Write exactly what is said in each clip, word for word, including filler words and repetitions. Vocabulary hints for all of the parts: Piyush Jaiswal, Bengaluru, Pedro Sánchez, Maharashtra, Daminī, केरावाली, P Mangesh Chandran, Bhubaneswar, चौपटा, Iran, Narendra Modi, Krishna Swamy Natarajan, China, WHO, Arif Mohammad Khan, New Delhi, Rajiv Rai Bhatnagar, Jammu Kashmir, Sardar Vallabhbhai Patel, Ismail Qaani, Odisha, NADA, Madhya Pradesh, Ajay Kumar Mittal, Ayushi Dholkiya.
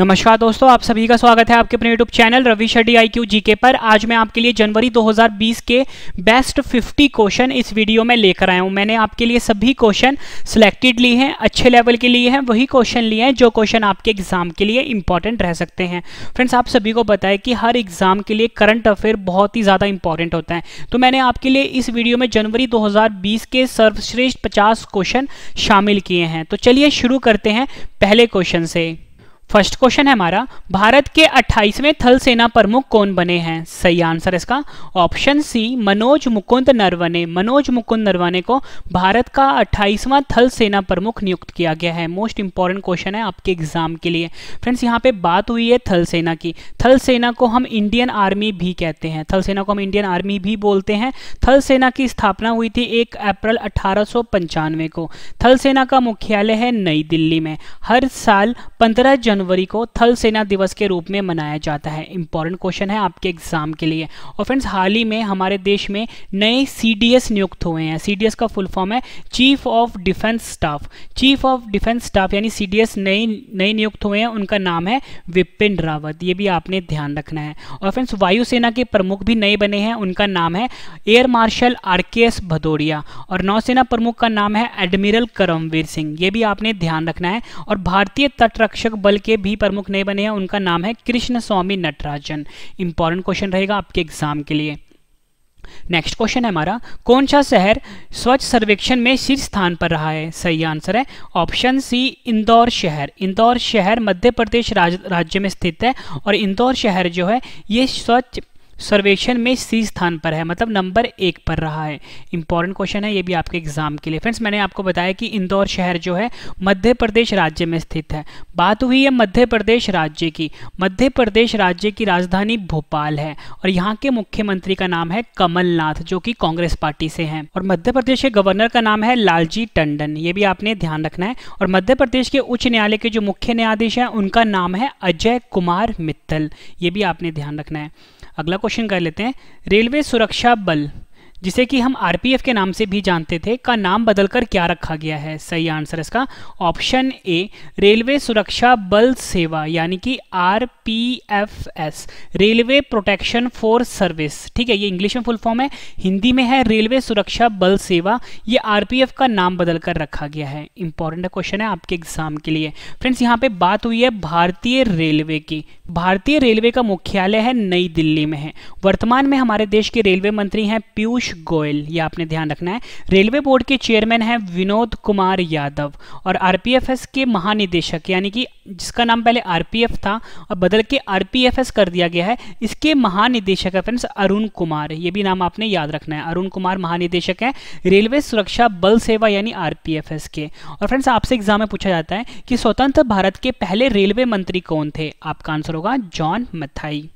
नमस्कार दोस्तों, आप सभी का स्वागत है आपके अपने YouTube channel Ravi study IQ GK पर। आज मैं आपके लिए जनवरी दो हज़ार बीस के बेस्ट पचास क्वेश्चन इस वीडियो में लेकर आया हूं। मैंने आपके लिए सभी क्वेश्चन सिलेक्टेड लिए हैं, अच्छे लेवल के लिए हैं, वही क्वेश्चन लिए हैं जो क्वेश्चन आपके एग्जाम के लिए इंपॉर्टेंट रह सकते हैं। फ्रेंड्स, आप सभी को पता है कि हर एग्जाम के लिए करंट अफेयर बहुत ही ज़्यादा इंपॉर्टेंट होता है, तो मैंने आपके लिए इस वीडियो में जनवरी दो हज़ार बीस के सर्वश्रेष्ठ पचास क्वेश्चन शामिल किए हैं। तो चलिए शुरू करते हैं पहले क्वेश्चन से। फर्स्ट क्वेश्चन है हमारा, भारत के अट्ठाईसवें थल सेना प्रमुख कौन बने हैं? सही आंसर इसका ऑप्शन सी मनोज मुकुंद नरवणे। मनोज मुकुंद नरवणे को भारत का अट्ठाईसवां थल सेना प्रमुख नियुक्त किया गया है। मोस्ट इंपॉर्टेंट क्वेश्चन है आपके एग्जाम के लिए। फ्रेंड्स, यहाँ पे बात हुई है थल सेना की। थल सेना को हम इंडियन आर्मी भी कहते हैं, थल सेना को हम इंडियन आर्मी भी बोलते हैं। थल सेना की स्थापना हुई थी एक अप्रैल अठारह सौ पंचानवे को। थल सेना का मुख्यालय है नई दिल्ली में। हर साल पंद्रह जनवरी को थल सेना दिवस के रूप में मनाया जाता है। इंपॉर्टेंट क्वेश्चन है आपके एग्जाम के लिए। और फ्रेंड्स, हाल ही में हमारे देश में नए सीडीएस नियुक्त हुए हैं। सीडीएस का फुल फॉर्म है chief of defence staff. Chief of defence staff यानी सीडीएस नए नए नियुक्त हुए हैं, उनका नाम है विपिन रावत। ये भी आपने ध्यान रखना है। और फ्रेंड्स, वायुसेना के प्रमुख भी नए बने हैं, उनका नाम है air marshal R K S Bhadauria. और नौसेना प्रमुख का नाम है एडमिरल करमवीर सिंह। ये भी आपने ध्यान रखना है। और भारतीय तटरक्षक बल के भी प्रमुख नए बने हैं, उनका नाम है Krishnaswamy Natarajan. Important question रहेगा आपके एग्जाम के लिए। नेक्स्ट क्वेश्चन है हमारा, कौन सा शहर स्वच्छ सर्वेक्षण में शीर्ष स्थान पर रहा है? सही आंसर है ऑप्शन सी इंदौर शहर। इंदौर शहर मध्य प्रदेश राज, राज्य में स्थित है। और इंदौर शहर जो है ये स्वच्छ सर्वेक्षण में शीर्ष स्थान पर है, मतलब नंबर एक पर रहा है। इंपॉर्टेंट क्वेश्चन है ये भी आपके एग्जाम के लिए। फ्रेंड्स, मैंने आपको बताया कि इंदौर शहर जो है मध्य प्रदेश राज्य में स्थित है। बात हुई है मध्य प्रदेश राज्य की। मध्य प्रदेश राज्य की राजधानी भोपाल है। और यहाँ के मुख्यमंत्री का नाम है कमलनाथ, जो कि कांग्रेस पार्टी से हैं। और मध्य प्रदेश के गवर्नर का नाम है लालजी टंडन। ये भी आपने ध्यान रखना है। और मध्य प्रदेश के उच्च न्यायालय के जो मुख्य न्यायाधीश हैं, उनका नाम है अजय कुमार मित्तल। ये भी आपने ध्यान रखना है। अगला क्वेश्चन कर लेते हैं। रेलवे सुरक्षा बल, जिसे कि हम आरपीएफ के नाम से भी जानते थे, का नाम बदलकर क्या रखा गया है? सही आंसर इसका ऑप्शन ए रेलवे सुरक्षा बल सेवा, यानी कि RPFS, railway protection force service. ठीक है, ये इंग्लिश में फुल फॉर्म है, हिंदी में है रेलवे सुरक्षा बल सेवा। ये आरपीएफ का नाम बदलकर रखा गया है। इंपॉर्टेंट क्वेश्चन है आपके एग्जाम के लिए। फ्रेंड्स, यहाँ पे बात हुई है भारतीय रेलवे की। भारतीय रेलवे का मुख्यालय है नई दिल्ली में है। वर्तमान में हमारे देश के रेलवे मंत्री हैं पीयूष गोयल। ये आपने ध्यान रखना है। रेलवे बोर्ड के चेयरमैन हैं विनोद कुमार यादव। और आरपीएफएस के महानिदेशक, यानी कि जिसका नाम पहले आरपीएफ था और बदल के आरपीएफएस कर दिया गया है, इसके महानिदेशक है फ्रेंड्स अरुण कुमार। ये भी नाम आपने याद रखना है। अरुण कुमार महानिदेशक है रेलवे सुरक्षा बल सेवा यानी आरपीएफएस के। और फ्रेंड्स, आपसे एग्जाम में पूछा जाता है कि स्वतंत्र भारत के पहले रेलवे मंत्री कौन थे? आपका आंसर होगा जॉन मथाई।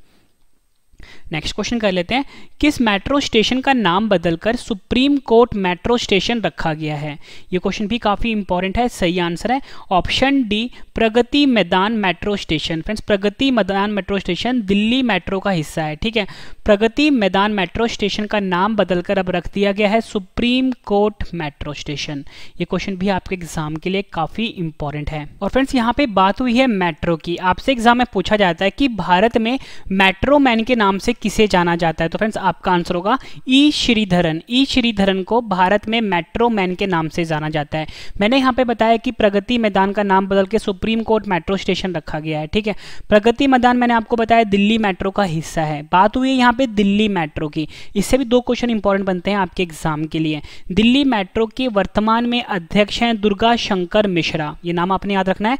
नेक्स्ट क्वेश्चन कर लेते हैं। किस मेट्रो स्टेशन का नाम बदलकर सुप्रीम कोर्ट मेट्रो स्टेशन रखा गया है? ये क्वेश्चन भी काफी इंपॉर्टेंट है। सही आंसर है option D Pragati Maidan metro station. Friends, Pragati Maidan metro station Delhi metro का हिस्सा है। ठीक है, प्रगति मैदान मेट्रो स्टेशन का नाम बदलकर अब रख दिया गया है सुप्रीम कोर्ट मेट्रो स्टेशन। ये क्वेश्चन भी आपके एग्जाम के लिए काफी इंपॉर्टेंट है। और फ्रेंड्स, यहाँ पे बात हुई है मेट्रो की। आपसे एग्जाम में पूछा जाता है कि भारत में मेट्रो मैन के नाम से किसे जाना जाता है? तो फ्रेंड्स, आपका आंसर होगा ई श्रीधरन। ई श्रीधरन को भारत में मेट्रो मैन के नाम से जाना जाता है। मैंने यहाँ पे बताया कि प्रगति मैदान का नाम बदल के सुप्रीम कोर्ट मेट्रो स्टेशन रखा गया है। ठीक है, प्रगति मैदान मैंने आपको बताया दिल्ली मेट्रो का हिस्सा है। बात हुई है यहाँ पे दिल्ली मेट्रो की। इससे भी दो क्वेश्चन इंपॉर्टेंट बनते हैं आपके एग्जाम के लिए। दिल्ली मेट्रो के वर्तमान में अध्यक्ष हैं दुर्गा शंकर मिश्रा। ये नाम आपने याद रखना है।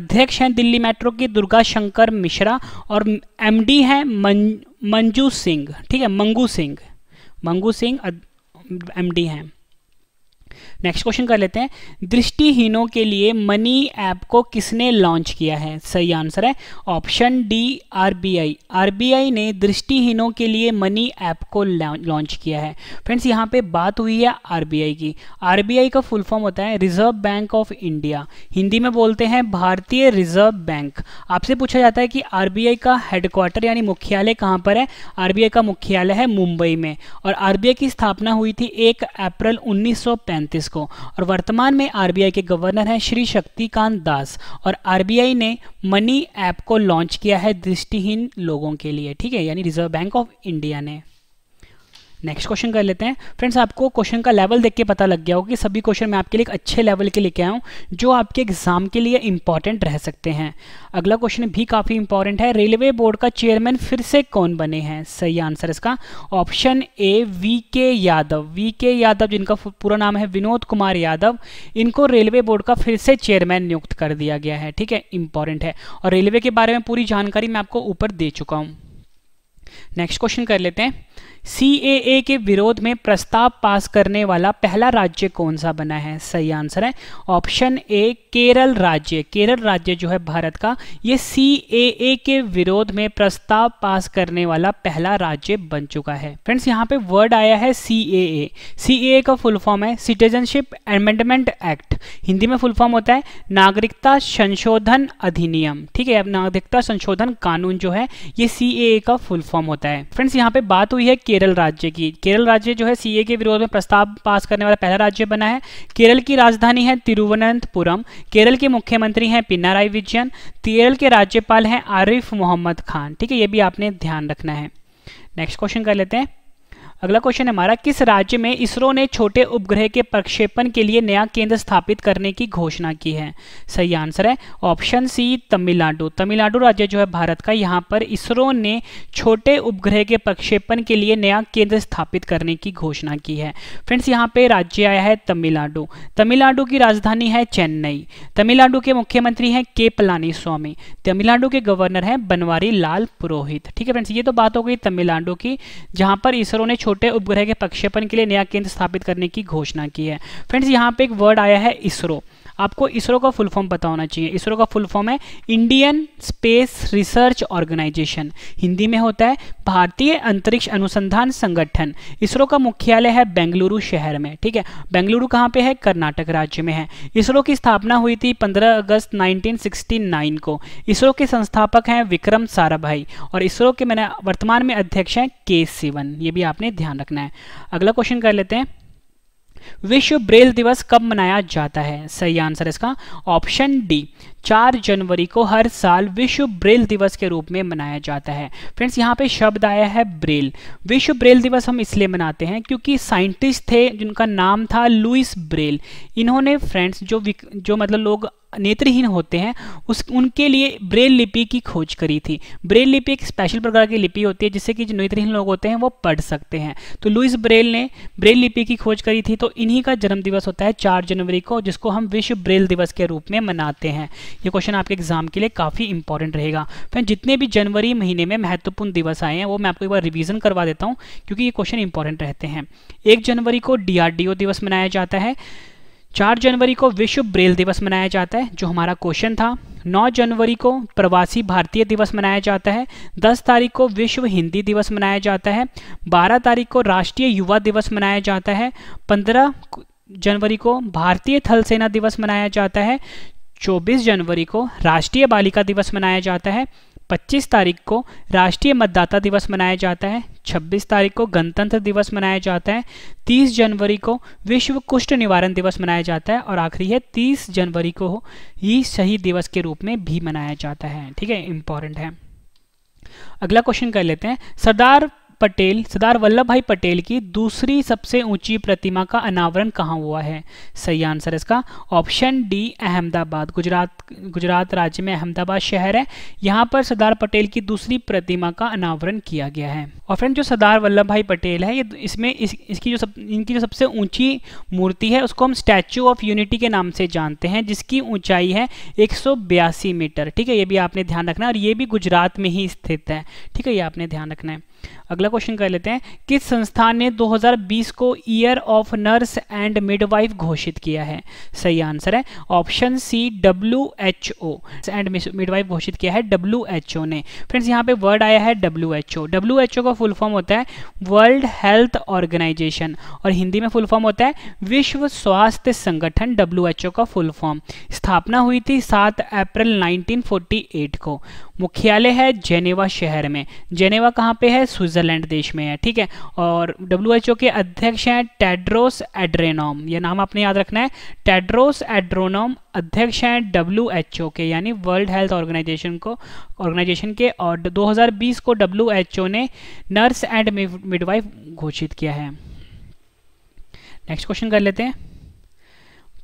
अध्यक्ष हैं दिल्ली मेट्रो के दुर्गा शंकर मिश्रा। और एम डी हैं मंजू सिंह। ठीक है, मंगू सिंह मंगू सिंह एमडी हैं। नेक्स्ट क्वेश्चन कर लेते हैं। दृष्टिहीनों के लिए मनी ऐप को किसने लॉन्च किया है? सही आंसर है ऑप्शन डी आरबीआई। आरबीआई ने दृष्टिहीनों के लिए मनी ऐप को लॉन्च किया है। फ्रेंड्स, यहाँ पे बात हुई है आरबीआई की। आरबीआई का फुल फॉर्म होता है reserve bank of India, Hindi में बोलते हैं भारतीय रिजर्व बैंक। आपसे पूछा जाता है कि आरबीआई का हेडक्वार्टर यानी मुख्यालय कहाँ पर है? आरबीआई का मुख्यालय है मुंबई में। और आरबीआई की स्थापना हुई थी एक अप्रैल उन्नीस सौ पैंतीस को, और वर्तमान में आरबीआई के गवर्नर हैं श्री शक्तिकांत दास। और आरबीआई ने मनी ऐप को लॉन्च किया है दृष्टिहीन लोगों के लिए, ठीक है, यानी रिजर्व बैंक ऑफ इंडिया ने। नेक्स्ट क्वेश्चन कर लेते हैं फ्रेंड्स। आपको क्वेश्चन का लेवल देख के पता लग गया होगा कि सभी क्वेश्चन मैं आपके लिए एक अच्छे लेवल के लेके आया हूँ जो आपके एग्जाम के लिए इंपॉर्टेंट रह सकते हैं। अगला क्वेश्चन भी काफ़ी इंपॉर्टेंट है, रेलवे बोर्ड का चेयरमैन फिर से कौन बने हैं? सही आंसर इसका ऑप्शन ए वी के यादव। वी के यादव जिनका पूरा नाम है विनोद कुमार यादव, इनको रेलवे बोर्ड का फिर से चेयरमैन नियुक्त कर दिया गया है, ठीक है, इंपॉर्टेंट है। और रेलवे के बारे में पूरी जानकारी मैं आपको ऊपर दे चुका हूँ। नेक्स्ट क्वेश्चन कर लेते हैं, सी ए ए के विरोध में प्रस्ताव पास करने वाला पहला राज्य कौन सा बना है? सही आंसर है ऑप्शन ए केरल राज्य। केरल राज्य जो है भारत का, ये सी ए ए के विरोध में प्रस्ताव पास करने वाला पहला राज्य बन चुका है। फ्रेंड्स यहाँ पे वर्ड आया है सी A A. C A A का फुल फॉर्म है सिटीजनशिप अमेंडमेंट एक्ट, हिंदी में फुल फॉर्म होता है नागरिकता संशोधन अधिनियम, ठीक है, नागरिकता संशोधन कानून जो है ये सी ए ए का फुल फॉर्म होता है। फ्रेंड्स यहाँ पे बात हुई है केरल राज्य की। केरल राज्य जो है सी ए ए के विरोध में प्रस्ताव पास करने वाला पहला राज्य बना है। केरल की राजधानी है तिरुवनंतपुरम। केरल के मुख्यमंत्री हैं पिनाराई विजयन। केरल के राज्यपाल हैं आरिफ मोहम्मद खान, ठीक है, ये भी आपने ध्यान रखना है। नेक्स्ट क्वेश्चन कर लेते हैं। अगला क्वेश्चन हमारा, किस राज्य में इसरो ने छोटे उपग्रह के प्रक्षेपण के लिए नया केंद्र स्थापित करने की घोषणा की है? सही आंसर है ऑप्शन सी तमिलनाडु। तमिलनाडु राज्य जो है भारत का, यहाँ पर इसरो ने छोटे उपग्रह के प्रक्षेपण के लिए नया केंद्र स्थापित करने की घोषणा की है। फ्रेंड्स यहाँ पे राज्य आया है तमिलनाडु। तमिलनाडु की राजधानी है चेन्नई। तमिलनाडु के मुख्यमंत्री हैं के पलानी स्वामी। तमिलनाडु के गवर्नर हैं बनवारी लाल पुरोहित, ठीक है। फ्रेंड्स ये तो बात हो गई तमिलनाडु की, जहाँ पर इसरो ने छोटे उपग्रह के प्रक्षेपण के लिए नया केंद्र स्थापित करने की घोषणा की है। फ्रेंड्स यहाँ पे एक वर्ड आया है इसरो। आपको इसरो का फुल फॉर्म पता होना चाहिए। इसरो का फुल फॉर्म है Indian space research organisation, Hindi में होता है भारतीय अंतरिक्ष अनुसंधान संगठन। इसरो का मुख्यालय है बेंगलुरु शहर में, ठीक है। बेंगलुरु कहाँ पे है? कर्नाटक राज्य में है। इसरो की स्थापना हुई थी पंद्रह अगस्त उन्नीस सौ उनहत्तर को। इसरो के संस्थापक हैं विक्रम साराभाई और इसरो के मैंने वर्तमान में अध्यक्ष हैं के सिवन, ये भी आपने ध्यान रखना है। अगला क्वेश्चन कर लेते हैं, विश्व ब्रेल दिवस कब मनाया जाता है? सही आंसर इसका ऑप्शन डी चार जनवरी को हर साल विश्व ब्रेल दिवस के रूप में मनाया जाता है। फ्रेंड्स यहाँ पे शब्द आया है ब्रेल। विश्व ब्रेल दिवस हम इसलिए मनाते हैं क्योंकि साइंटिस्ट थे जिनका नाम था लुइस ब्रेल। इन्होंने फ्रेंड्स जो जो मतलब लोग नेत्रहीन होते हैं उस उनके लिए ब्रेल लिपि की खोज करी थी। ब्रेल लिपि एक स्पेशल प्रकार की लिपि होती है जिससे कि जो नेत्रहीन लोग होते हैं वो पढ़ सकते हैं। तो लुइस ब्रेल ने ब्रेल लिपि की खोज करी थी, तो इन्हीं का जन्म दिवस होता है चार जनवरी को, जिसको हम विश्व ब्रेल दिवस के रूप में मनाते हैं। ये क्वेश्चन आपके एग्जाम के लिए काफ़ी इंपॉर्टेंट रहेगा। फ्रेंड जितने भी जनवरी महीने में महत्वपूर्ण दिवस आए हैं वो मैं आपको एक बार रिवीजन करवा देता हूँ क्योंकि ये क्वेश्चन इंपॉर्टेंट रहते हैं। एक जनवरी को डी आर डी ओ दिवस मनाया जाता है। चार जनवरी को विश्व ब्रेल दिवस मनाया जाता है जो हमारा क्वेश्चन था। नौ जनवरी को प्रवासी भारतीय दिवस मनाया जाता है। दस तारीख को विश्व हिंदी दिवस मनाया जाता है। बारह तारीख को राष्ट्रीय युवा दिवस मनाया जाता है। पंद्रह जनवरी को भारतीय थल सेना दिवस मनाया जाता है। चौबीस जनवरी को राष्ट्रीय बालिका दिवस मनाया जाता है। पच्चीस तारीख को राष्ट्रीय मतदाता दिवस मनाया जाता है। छब्बीस तारीख को गणतंत्र दिवस मनाया जाता है। तीस जनवरी को विश्व कुष्ठ निवारण दिवस मनाया जाता है और आखिरी है तीस जनवरी को ही शहीद दिवस के रूप में भी मनाया जाता है, ठीक है, इंपॉर्टेंट है। अगला क्वेश्चन कर लेते हैं, सरदार पटेल सरदार वल्लभ भाई पटेल की दूसरी सबसे ऊंची प्रतिमा का अनावरण कहाँ हुआ है? सही आंसर इसका ऑप्शन डी अहमदाबाद। गुजरात गुजरात राज्य में अहमदाबाद शहर है, यहाँ पर सरदार पटेल की दूसरी प्रतिमा का अनावरण किया गया है। और फ्रेंड जो सरदार वल्लभ भाई पटेल है ये इसमें इस, इसकी जो सब इनकी जो सबसे ऊंची मूर्ति है उसको हम स्टैच्यू ऑफ यूनिटी के नाम से जानते हैं, जिसकी ऊंचाई है एक सौ बयासी मीटर, ठीक है, ये भी आपने ध्यान रखना है। और ये भी गुजरात में ही स्थित है, ठीक है, ये आपने ध्यान रखना है। अगला क्वेश्चन कर लेते हैं, किस संस्थान ने दो हज़ार बीस को year of nurse and midwife घोषित किया है? सही आंसर है option C W H O. And midwife घोषित किया है डब्ल्यू एच ओ ने। फ्रेंड्स यहाँ पे वर्ड आया है W H O. W H O का फुल फॉर्म होता है वर्ल्ड हेल्थ ऑर्गेनाइजेशन और हिंदी में फुल फॉर्म होता है विश्व स्वास्थ्य संगठन। डब्ल्यू एच ओ का फुल फॉर्म स्थापना हुई थी सात अप्रैल नाइनटीन फोर्टी एट को। मुख्यालय है जेनेवा शहर में। जेनेवा कहाँ पे है? स्विट्जरलैंड देश में है, ठीक है। और डब्ल्यू एच ओ के अध्यक्ष हैं टेड्रोस एड्रेनॉम, यह नाम आपने याद रखना है, टेड्रोस एड्रेनॉम अध्यक्ष हैं डब्ल्यू एच ओ के, यानी वर्ल्ड हेल्थ ऑर्गेनाइजेशन को ऑर्गेनाइजेशन के। और दो हज़ार बीस को डब्ल्यू एच ओ ने नर्स एंड मिडवाइफ घोषित किया है। नेक्स्ट क्वेश्चन कर लेते हैं,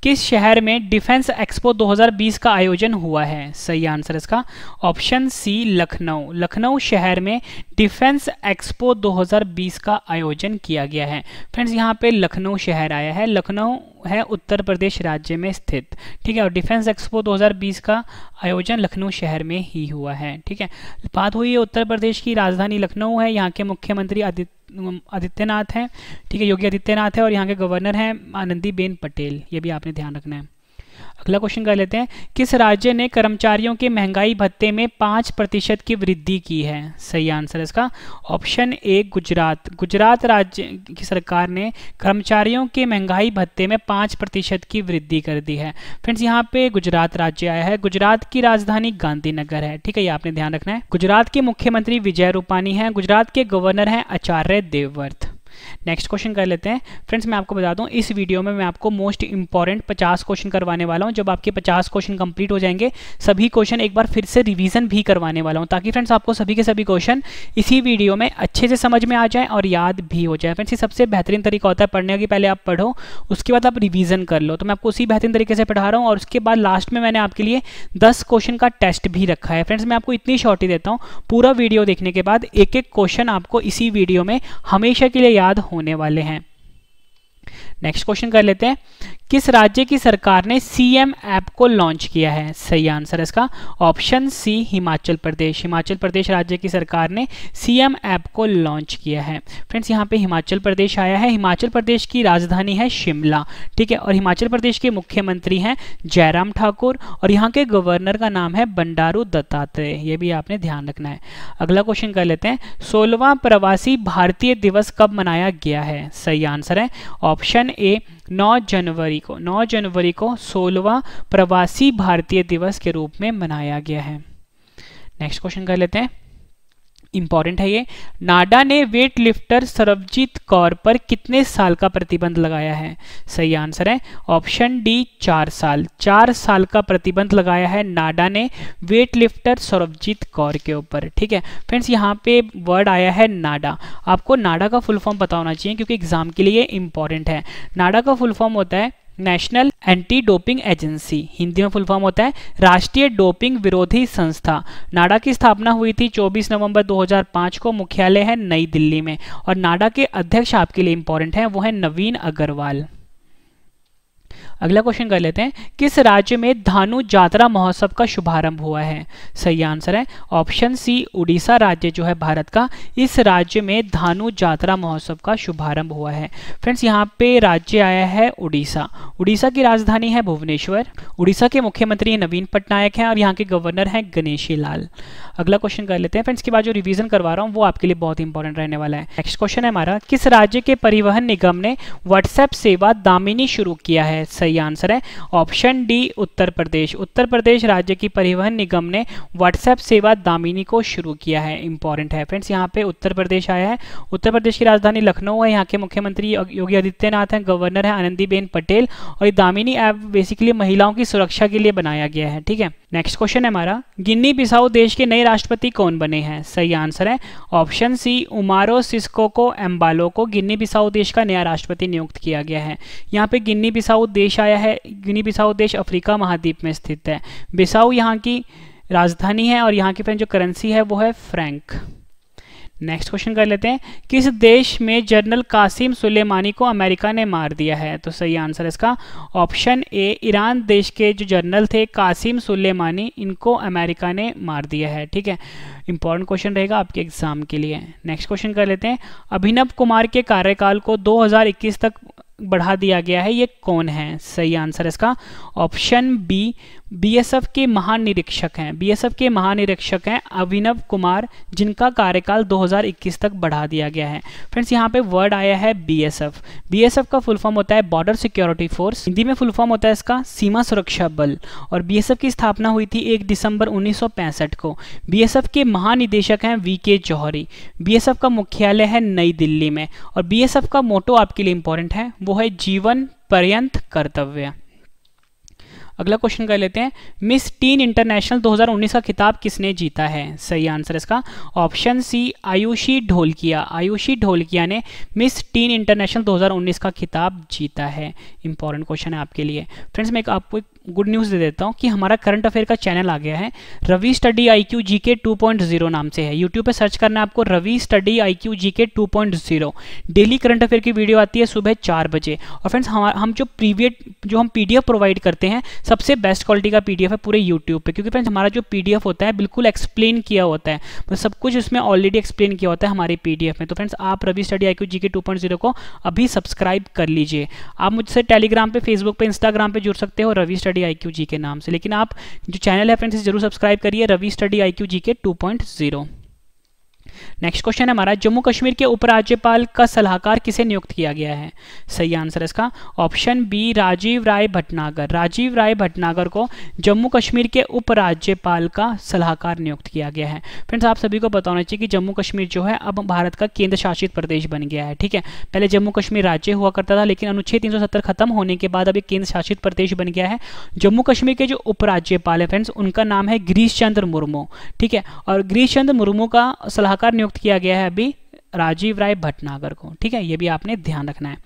किस शहर में डिफेंस एक्सपो दो हज़ार बीस का आयोजन हुआ है? सही आंसर इसका ऑप्शन सी लखनऊ। लखनऊ शहर में डिफेंस एक्सपो दो हज़ार बीस का आयोजन किया गया है। फ्रेंड्स यहाँ पे लखनऊ शहर आया है, लखनऊ है उत्तर प्रदेश राज्य में स्थित, ठीक है। और डिफेंस एक्सपो दो हज़ार बीस का आयोजन लखनऊ शहर में ही हुआ है, ठीक है। बात हुई है उत्तर प्रदेश की, राजधानी लखनऊ है, यहाँ के मुख्यमंत्री आदित्य आदित्यनाथ हैं, ठीक है, योगी आदित्यनाथ है, और यहाँ के गवर्नर हैं आनंदीबेन पटेल, ये भी आपने ध्यान रखना है। अगला क्वेश्चन कर लेते हैं, किस राज्य ने कर्मचारियों के महंगाई भत्ते में पाँच प्रतिशत की वृद्धि की है? सही आंसर इसका ऑप्शन ए गुजरात। गुजरात राज्य की सरकार ने कर्मचारियों के महंगाई भत्ते में पाँच प्रतिशत की वृद्धि कर दी है। फ्रेंड्स यहाँ पे गुजरात राज्य आया है, गुजरात की राजधानी गांधीनगर है, ठीक है, ये आपने ध्यान रखना है। गुजरात के मुख्यमंत्री विजय रूपाणी हैं, गुजरात के गवर्नर हैं आचार्य देवव्रत। नेक्स्ट क्वेश्चन कर लेते हैं। फ्रेंड्स मैं आपको बता दूं, इस वीडियो में मैं आपको मोस्ट इंपॉर्टेंट पचास क्वेश्चन करवाने वाला हूं। जब आपके पचास क्वेश्चन कंप्लीट हो जाएंगे, सभी क्वेश्चन एक बार फिर से रिवीजन भी करवाने वाला हूं, ताकि फ्रेंड्स आपको सभी के सभी क्वेश्चन इसी वीडियो में अच्छे से समझ में आ जाए और याद भी हो जाए। फ्रेंड्स ये सबसे बेहतरीन तरीका होता है, पढ़ने के पहले आप पढ़ो, उसके बाद आप रिवीजन कर लो। तो मैं आपको उसी बेहतरीन तरीके से पढ़ा रहा हूँ, और उसके बाद लास्ट में मैंने आपके लिए दस क्वेश्चन का टेस्ट भी रखा है। फ्रेंड्स मैं आपको इतनी शॉर्टी देता हूँ, पूरा वीडियो देखने के बाद एक एक क्वेश्चन आपको इसी वीडियो में हमेशा के लिए याद होने वाले हैं। नेक्स्ट क्वेश्चन कर लेते हैं, किस राज्य की सरकार ने सीएम ऐप को लॉन्च किया है? सही आंसर इसका ऑप्शन सी हिमाचल प्रदेश। हिमाचल प्रदेश राज्य की सरकार ने सीएम ऐप को लॉन्च किया है। फ्रेंड्स यहाँ पे हिमाचल प्रदेश आया है, हिमाचल प्रदेश की राजधानी है शिमला, ठीक है, और हिमाचल प्रदेश के मुख्यमंत्री हैं जयराम ठाकुर, और यहाँ के गवर्नर का नाम है बंडारू दत्तात्रेय, ये भी आपने ध्यान रखना है। अगला क्वेश्चन कर लेते हैं, सोलहवां प्रवासी भारतीय दिवस कब मनाया गया है? सही आंसर है ऑप्शन ए नौ जनवरी को। नौ जनवरी को सोलहवां प्रवासी भारतीय दिवस के रूप में मनाया गया है। नेक्स्ट क्वेश्चन कर लेते हैं, इंपॉर्टेंट है ये, नाडा ने वेट लिफ्टर सरबजीत कौर पर कितने साल का प्रतिबंध लगाया है? सही आंसर है ऑप्शन डी चार साल। चार साल का प्रतिबंध लगाया है नाडा ने वेट लिफ्टर सरबजीत कौर के ऊपर, ठीक है। फ्रेंड्स यहाँ पे वर्ड आया है नाडा, आपको नाडा का फुल फॉर्म पता होना चाहिए क्योंकि एग्जाम के लिए इंपॉर्टेंट है। नाडा का फुल फॉर्म होता है national anti doping agency, Hindi में फुल फॉर्म होता है राष्ट्रीय डोपिंग विरोधी संस्था। नाडा की स्थापना हुई थी चौबीस नवंबर दो हज़ार पाँच को, मुख्यालय है नई दिल्ली में, और नाडा के अध्यक्ष आपके लिए इंपॉर्टेंट हैं, वो है नवीन अग्रवाल। अगला क्वेश्चन कर लेते हैं, किस राज्य में धानु जातरा महोत्सव का शुभारंभ हुआ है? सही आंसर है ऑप्शन सी उड़ीसा राज्य जो है भारत का, इस राज्य में धानु जातरा महोत्सव का शुभारंभ हुआ है। फ्रेंड्स यहाँ पे राज्य आया है उड़ीसा, उड़ीसा की राजधानी है भुवनेश्वर, उड़ीसा के मुख्यमंत्री नवीन पटनायक हैं, और यहाँ के गवर्नर हैं गणेशी लाल। अगला क्वेश्चन कर लेते हैं, फ्रेंड्स के बाद जो रिवीजन करवा रहा हूँ वो आपके लिए बहुत इंपॉर्टेंट रहने वाला है। नेक्स्ट क्वेश्चन है हमारा, किस राज्य के परिवहन निगम ने व्हाट्सएप सेवा दामिनी शुरू किया है? सही आंसर है ऑप्शन डी उत्तर प्रदेश। उत्तर प्रदेश राज्य की परिवहन निगम ने व्हाट्सएप सेवा दामिनी को शुरू किया है, इंपॉर्टेंट है। फ्रेंड्स यहाँ पे उत्तर प्रदेश आया है, उत्तर प्रदेश की राजधानी लखनऊ है, यहाँ के मुख्यमंत्री योगी आदित्यनाथ हैं, गवर्नर है आनंदीबेन पटेल, और ये दामिनी ऐप बेसिकली महिलाओं की सुरक्षा के लिए बनाया गया है, ठीक है। नेक्स्ट क्वेश्चन है हमारा, गिनी बिसाऊ देश के नए राष्ट्रपति कौन बने हैं? सही आंसर है ऑप्शन सी उमारो सिस्को को एम्बालो को गिनी बिसाऊ देश का नया राष्ट्रपति नियुक्त किया गया है। यहाँ पे गिनी बिसाऊ देश आया है, गिनी बिसाऊ देश अफ्रीका महाद्वीप में स्थित है, बिसाऊ यहाँ की राजधानी है, और यहाँ की फ्रेंड जो करेंसी है वो है फ्रैंक। नेक्स्ट क्वेश्चन कर लेते हैं, किस देश में जनरल कासिम सुलेमानी को अमेरिका ने मार दिया है? तो सही आंसर इसका ऑप्शन ए ईरान देश के जो जनरल थे कासिम सुलेमानी, इनको अमेरिका ने मार दिया है, ठीक है। इंपॉर्टेंट क्वेश्चन रहेगा आपके एग्जाम के लिए। नेक्स्ट क्वेश्चन कर लेते हैं, अभिनव कुमार के कार्यकाल को दो हजार इक्कीस तक बढ़ा दिया गया है, ये कौन है? सही आंसर इसका ऑप्शन बी बीएसएफ के महानिरीक्षक हैं बीएसएफ के महानिरीक्षक हैं अभिनव कुमार, जिनका कार्यकाल दो हज़ार इक्कीस तक बढ़ा दिया गया है। फ्रेंड्स, यहाँ पे वर्ड आया है बीएसएफ। बीएसएफ का फुल फॉर्म होता है बॉर्डर सिक्योरिटी फोर्स, हिंदी में फुल फॉर्म होता है इसका सीमा सुरक्षा बल। और बीएसएफ की स्थापना हुई थी एक दिसंबर उन्नीस सौ पैंसठ को। बीएसएफ के महानिदेशक हैं वी के जौहरी। बीएसएफ का मुख्यालय है नई दिल्ली में। और बीएसएफ का मोटो आपके लिए इंपॉर्टेंट है, वो है जीवन पर्यंत कर्तव्य। अगला क्वेश्चन कर लेते हैं, मिस टीन इंटरनेशनल दो हज़ार उन्नीस का खिताब किसने जीता है? सही आंसर इसका ऑप्शन सी आयुषी ढोलकिया। आयुषी ढोलकिया ने मिस टीन इंटरनेशनल दो हज़ार उन्नीस का खिताब जीता है। इंपॉर्टेंट क्वेश्चन है आपके लिए। फ्रेंड्स, मैं एक आपको गुड न्यूज़ दे देता हूँ कि हमारा करंट अफेयर का चैनल आ गया है, Ravi study I Q G K two point zero नाम से है। यूट्यूब पे सर्च करना है आपको Ravi study I Q G K two point zero. Daily current affair की वीडियो आती है सुबह चार बजे। और फ्रेंड्स, हम हम जो प्रीवियस जो हम पीडीएफ प्रोवाइड करते हैं सबसे बेस्ट क्वालिटी का पीडीएफ है पूरे यूट्यूब पे, क्योंकि फ्रेंड्स हमारा जो पीडीएफ होता है बिल्कुल एक्सप्लेन किया होता है, मतलब सब कुछ उसमें ऑलरेडी एक्सप्लेन किया होता है हमारे पीडीएफ में। तो फ्रेंड्स, आप Ravi study I Q G K two point zero को अभी सब्सक्राइब कर लीजिए। आप मुझसे टेलीग्राम पे, फेसबुक पे, इंस्टाग्राम पे जुड़ सकते हो Ravi study IQ G K नाम से, लेकिन आप जो चैनल है फ्रेंड्स जरूर सब्सक्राइब करिए Ravi study IQ G K two point zero. Next question है हमारा, जम्मू कश्मीर के उपराज्यपाल का सलाहकार किसे नियुक्त किया गया है? सही आंसर इसका ऑप्शन बी राजीव राय भटनागर। राजीव राय भटनागर को जम्मू कश्मीर के उपराज्यपाल का सलाहकार नियुक्त किया गया है। फ्रेंड्स, आप सभी को पता होना चाहिए कि जम्मू कश्मीर जो है अब भारत का केंद्र शासित प्रदेश बन गया है। ठीक है, पहले जम्मू कश्मीर राज्य हुआ करता था, लेकिन अनुच्छेद तीन सौ सत्तर खत्म होने के बाद अब ये केंद्र शासित प्रदेश बन गया है। जम्मू कश्मीर के जो उपराज्यपाल है फ्रेंड्स, उनका नाम है गिरीश चंद्र मुर्मू। ठीक है, और गिरीश चंद्र मुर्मू का सलाहकार नियुक्त किया गया है अभी राजीव राय भटनागर को। ठीक है, ये भी आपने ध्यान रखना है।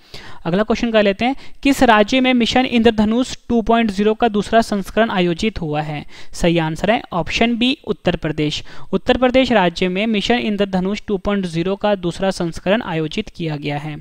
अगला क्वेश्चन कर लेते हैं, किस राज्य में mission Indradhanush two point zero का दूसरा संस्करण आयोजित हुआ है? सही आंसर है ऑप्शन बी उत्तर प्रदेश। उत्तर प्रदेश राज्य में mission Indradhanush two point zero का दूसरा संस्करण आयोजित किया गया है।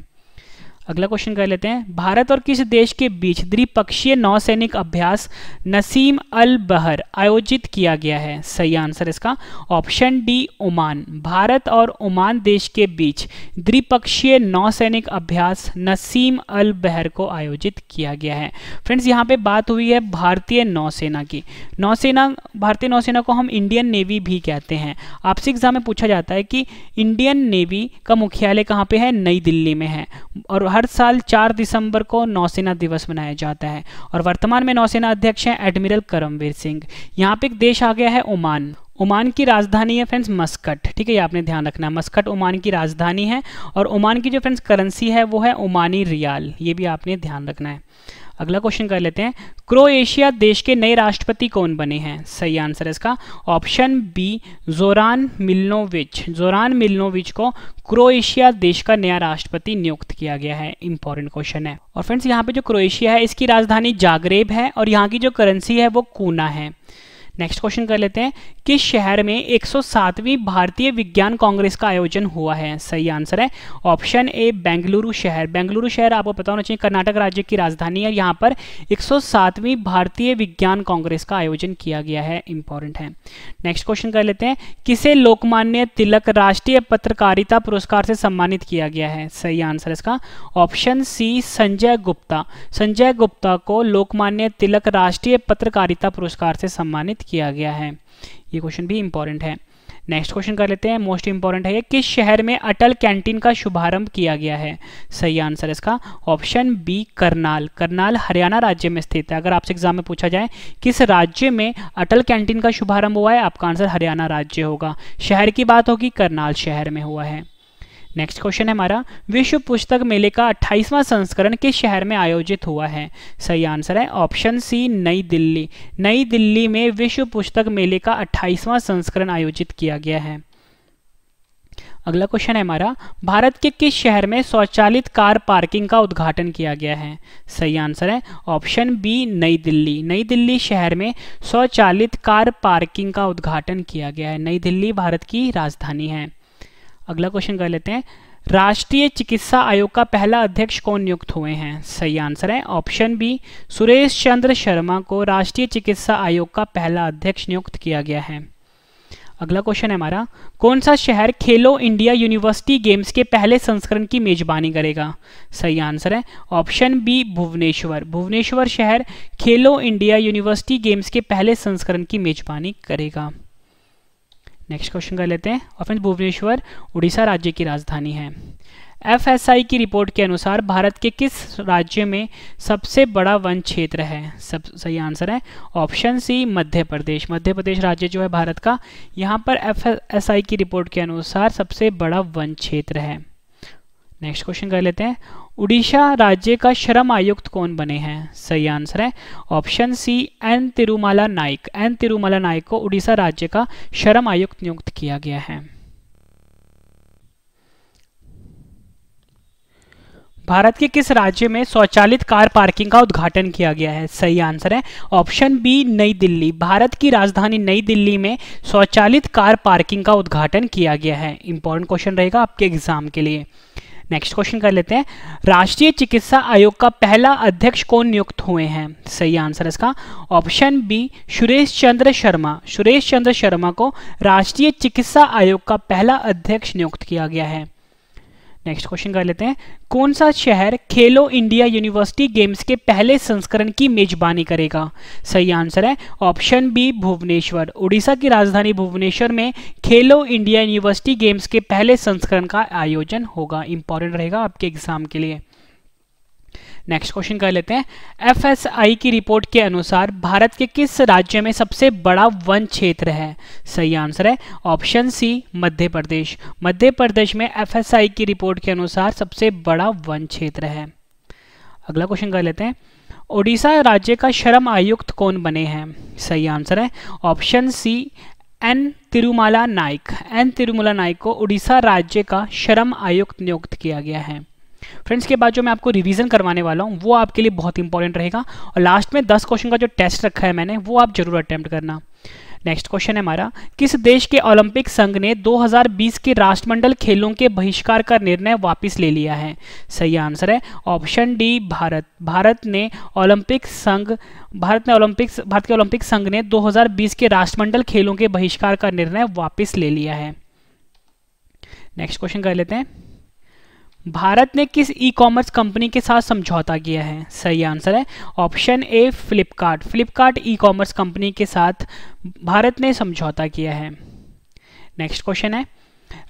अगला क्वेश्चन कर लेते हैं, भारत और किस देश के बीच द्विपक्षीय नौसैनिक अभ्यास नसीम अल बहर आयोजित किया गया है? सही आंसर इसका ऑप्शन डी ओमान। भारत और ओमान देश के बीच द्विपक्षीय नौसैनिक अभ्यास नसीम अल बहर को आयोजित किया गया है। फ्रेंड्स, यहाँ पे बात हुई है भारतीय नौसेना की। नौसेना, भारतीय नौसेना को हम इंडियन नेवी भी कहते हैं। आपसे एग्जाम में पूछा जाता है कि इंडियन नेवी का मुख्यालय कहाँ पे है? नई दिल्ली में है। और हर साल चार दिसंबर को नौसेना दिवस मनाया जाता है। और वर्तमान में नौसेना अध्यक्ष हैं एडमिरल करमवीर सिंह। यहाँ पे एक देश आ गया है ओमान। ओमान की राजधानी है फ्रेंड्स मस्कट। ठीक है, ये आपने ध्यान रखना है, मस्कट ओमान की राजधानी है। और ओमान की जो फ्रेंड्स करेंसी है वो है ओमानी रियाल, ये भी आपने ध्यान रखना है। अगला क्वेश्चन कर लेते हैं, क्रोएशिया देश के नए राष्ट्रपति कौन बने हैं? सही आंसर है इसका option B Zoran Milanovic. Zoran Milanovic को क्रोएशिया देश का नया राष्ट्रपति नियुक्त किया गया है। इंपॉर्टेंट क्वेश्चन है। और फ्रेंड्स, यहाँ पे जो क्रोएशिया है इसकी राजधानी जागरेब है और यहाँ की जो करेंसी है वो कूना है। नेक्स्ट क्वेश्चन कर लेते हैं, किस शहर में एक सौ सातवीं भारतीय विज्ञान कांग्रेस का आयोजन हुआ है? सही आंसर है ऑप्शन ए बेंगलुरु शहर। बेंगलुरु शहर आपको पता होना चाहिए, कर्नाटक राज्य की राजधानी है। यहाँ पर एक सौ सातवीं भारतीय विज्ञान कांग्रेस का आयोजन किया गया है। इंपॉर्टेंट है। नेक्स्ट क्वेश्चन कर लेते हैं, किसे लोकमान्य तिलक राष्ट्रीय पत्रकारिता पुरस्कार से सम्मानित किया गया है? सही आंसर इसका ऑप्शन सी संजय गुप्ता। संजय गुप्ता को लोकमान्य तिलक राष्ट्रीय पत्रकारिता पुरस्कार से सम्मानित किया गया है। ये क्वेश्चन भी इंपॉर्टेंट है। नेक्स्ट क्वेश्चन कर लेते हैं, मोस्ट इंपॉर्टेंट है, किस शहर में अटल कैंटीन का शुभारंभ किया गया है? सही आंसर इसका ऑप्शन बी करनाल। करनाल हरियाणा राज्य में स्थित है। अगर आपसे एग्जाम में पूछा जाए किस राज्य में अटल कैंटीन का शुभारंभ हुआ है, आपका आंसर हरियाणा राज्य होगा। शहर की बात होगी, करनाल शहर में हुआ है। नेक्स्ट क्वेश्चन है हमारा, विश्व पुस्तक मेले का अट्ठाईसवां संस्करण किस शहर में आयोजित हुआ है? सही आंसर है ऑप्शन सी नई दिल्ली। नई दिल्ली में विश्व पुस्तक मेले का अट्ठाईसवां संस्करण आयोजित किया गया है। अगला क्वेश्चन है हमारा, भारत के किस शहर में स्वचालित कार पार्किंग का उद्घाटन किया गया है? सही आंसर है ऑप्शन बी नई दिल्ली। नई दिल्ली शहर में स्वचालित कार पार्किंग का उद्घाटन किया गया है। नई दिल्ली भारत की राजधानी है। अगला क्वेश्चन कर लेते हैं, राष्ट्रीय चिकित्सा आयोग का पहला अध्यक्ष कौन नियुक्त हुए हैं? सही आंसर है ऑप्शन बी सुरेश चंद्र शर्मा को राष्ट्रीय चिकित्सा आयोग का पहला अध्यक्ष नियुक्त किया गया है। अगला क्वेश्चन है हमारा, कौन सा शहर खेलो इंडिया यूनिवर्सिटी गेम्स के पहले संस्करण की मेजबानी करेगा? सही आंसर है ऑप्शन बी भुवनेश्वर। भुवनेश्वर शहर खेलो इंडिया यूनिवर्सिटी गेम्स के पहले संस्करण की मेजबानी करेगा। नेक्स्ट क्वेश्चन कर लेते हैं। ऑप्शन भुवनेश्वर उड़ीसा राज्य की राजधानी है। एफ एस आई की रिपोर्ट के अनुसार भारत के किस राज्य में सबसे बड़ा वन क्षेत्र है? सब सही आंसर है ऑप्शन सी मध्य प्रदेश। मध्य प्रदेश राज्य जो है भारत का, यहाँ पर एफ एस आई की रिपोर्ट के अनुसार सबसे बड़ा वन क्षेत्र है। नेक्स्ट क्वेश्चन कर लेते हैं। उड़ीसा राज्य का श्रम आयुक्त कौन बने हैं? सही आंसर है ऑप्शन सी एन तिरुमाला नायक। एन तिरुमाला नायक को उड़ीसा राज्य का श्रम आयुक्त नियुक्त किया गया है। भारत के किस राज्य में स्वचालित कार पार्किंग का उद्घाटन किया गया है? सही आंसर है ऑप्शन बी नई दिल्ली। भारत की राजधानी नई दिल्ली में स्वचालित कार पार्किंग का उद्घाटन किया गया है। इंपॉर्टेंट क्वेश्चन रहेगा आपके एग्जाम के लिए। नेक्स्ट क्वेश्चन कर लेते हैं। राष्ट्रीय चिकित्सा आयोग का पहला अध्यक्ष कौन नियुक्त हुए हैं? सही आंसर इसका ऑप्शन बी सुरेश चंद्र शर्मा। सुरेश चंद्र शर्मा को राष्ट्रीय चिकित्सा आयोग का पहला अध्यक्ष नियुक्त किया गया है। नेक्स्ट क्वेश्चन कर लेते हैं। कौन सा शहर खेलो इंडिया यूनिवर्सिटी गेम्स के पहले संस्करण की मेजबानी करेगा? सही आंसर है ऑप्शन बी भुवनेश्वर। उड़ीसा की राजधानी भुवनेश्वर में खेलो इंडिया यूनिवर्सिटी गेम्स के पहले संस्करण का आयोजन होगा। इंपॉर्टेंट रहेगा आपके एग्जाम के लिए। नेक्स्ट क्वेश्चन कर लेते हैं। एफ एस आई की रिपोर्ट के अनुसार भारत के किस राज्य में सबसे बड़ा वन क्षेत्र है? सही आंसर है ऑप्शन सी मध्य प्रदेश। मध्य प्रदेश में एफ एस आई की रिपोर्ट के अनुसार सबसे बड़ा वन क्षेत्र है। अगला क्वेश्चन कर लेते हैं। ओडिशा राज्य का श्रम आयुक्त कौन बने हैं? सही आंसर है ऑप्शन सी एन तिरुमाला नायक। एन तिरुमाला नायक को उड़ीसा राज्य का श्रम आयुक्त नियुक्त किया गया है। फ्रेंड्स के बाद जो मैं आपको रिवीजन करवाने वाला हूँ वो आपके लिए बहुत इंपॉर्टेंट रहेगा, और लास्ट में दस क्वेश्चन का जो टेस्ट रखा है मैंने वो आप जरूर अटेम्प्ट करना। नेक्स्ट क्वेश्चन है हमारा, किस देश के ओलंपिक संघ ने दो हज़ार बीस के राष्ट्रमंडल खेलों के बहिष्कार का निर्णय वापस ले लिया है? सही आंसर है ऑप्शन डी भारत। भारत ने ओलंपिक संघ भारत ने ओलंपिक भारत के ओलंपिक संघ ने दो हज़ार बीस के राष्ट्रमंडल खेलों के बहिष्कार का निर्णय वापस ले लिया है। नेक्स्ट क्वेश्चन कर लेते हैं। भारत ने किस ई कॉमर्स कंपनी के साथ समझौता किया है? सही आंसर है option A Flipkart. Flipkart e commerce company के साथ भारत ने समझौता किया है। नेक्स्ट क्वेश्चन है,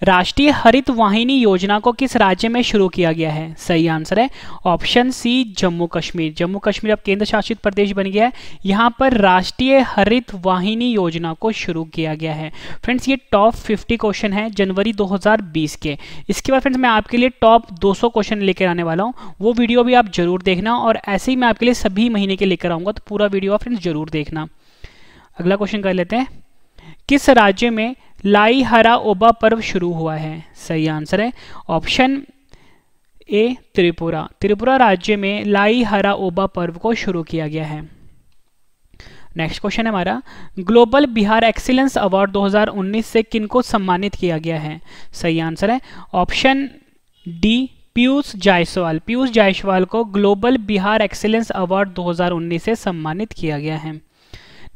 राष्ट्रीय हरित वाहिनी योजना को किस राज्य में शुरू किया गया है? सही आंसर है ऑप्शन सी जम्मू कश्मीर। जम्मू कश्मीर अब केंद्र शासित प्रदेश बन गया है, यहाँ पर राष्ट्रीय हरित वाहिनी योजना को शुरू किया गया है। फ्रेंड्स ये टॉप फिफ्टी क्वेश्चन है जनवरी दो हज़ार बीस के। इसके बाद फ्रेंड्स मैं आपके लिए टॉप दो सौ क्वेश्चन लेकर आने वाला हूँ, वो वीडियो भी आप जरूर देखना, और ऐसे ही मैं आपके लिए सभी महीने के लेकर आऊँगा, तो पूरा वीडियो आप फ्रेंड्स जरूर देखना। अगला क्वेश्चन कर लेते हैं। किस राज्य में लाई हरा ओबा पर्व शुरू हुआ है? सही आंसर है ऑप्शन ए त्रिपुरा। त्रिपुरा राज्य में लाई हरा ओबा पर्व को शुरू किया गया है। नेक्स्ट क्वेश्चन है हमारा, ग्लोबल बिहार एक्सीलेंस अवार्ड दो हज़ार उन्नीस से किनको सम्मानित किया गया है? सही आंसर है ऑप्शन डी पीयूष जायसवाल। पीयूष जायसवाल को ग्लोबल बिहार एक्सीलेंस अवार्ड दो हज़ार उन्नीस से सम्मानित किया गया है।